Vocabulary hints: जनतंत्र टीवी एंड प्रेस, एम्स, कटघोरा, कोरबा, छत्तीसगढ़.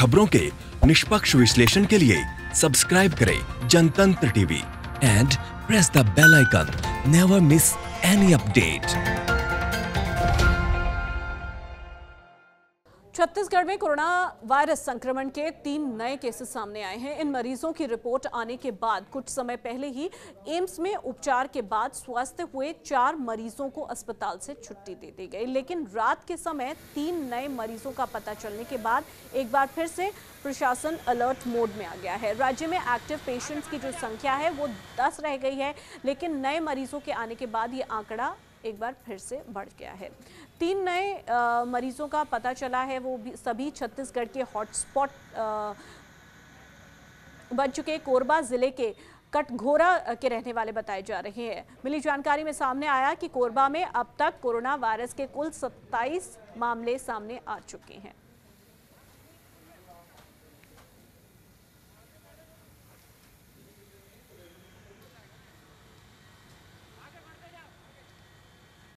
खबरों के निष्पक्ष विश्लेषण के लिए सब्सक्राइब करें जनतंत्र टीवी एंड प्रेस the bell icon. Never miss any update. छत्तीसगढ़ में कोरोना वायरस संक्रमण के 3 नए केसेस सामने आए हैं। इन मरीजों की रिपोर्ट आने के बाद कुछ समय पहले ही एम्स में उपचार के बाद स्वस्थ हुए 4 मरीजों को अस्पताल से छुट्टी दे दी गई, लेकिन रात के समय 3 नए मरीजों का पता चलने के बाद एक बार फिर से प्रशासन अलर्ट मोड में आ गया है। राज्य में एक्टिव पेशेंट्स की जो संख्या है वो 10 रह गई है, लेकिन नए मरीजों के आने के बाद ये आंकड़ा एक बार फिर से बढ़ गया है। 3 नए मरीजों का पता चला है, वो भी सभी छत्तीसगढ़ के हॉटस्पॉट बन चुके कोरबा जिले के कटघोरा के रहने वाले बताए जा रहे हैं। मिली जानकारी में सामने आया कि कोरबा में अब तक कोरोना वायरस के कुल 27 मामले सामने आ चुके हैं।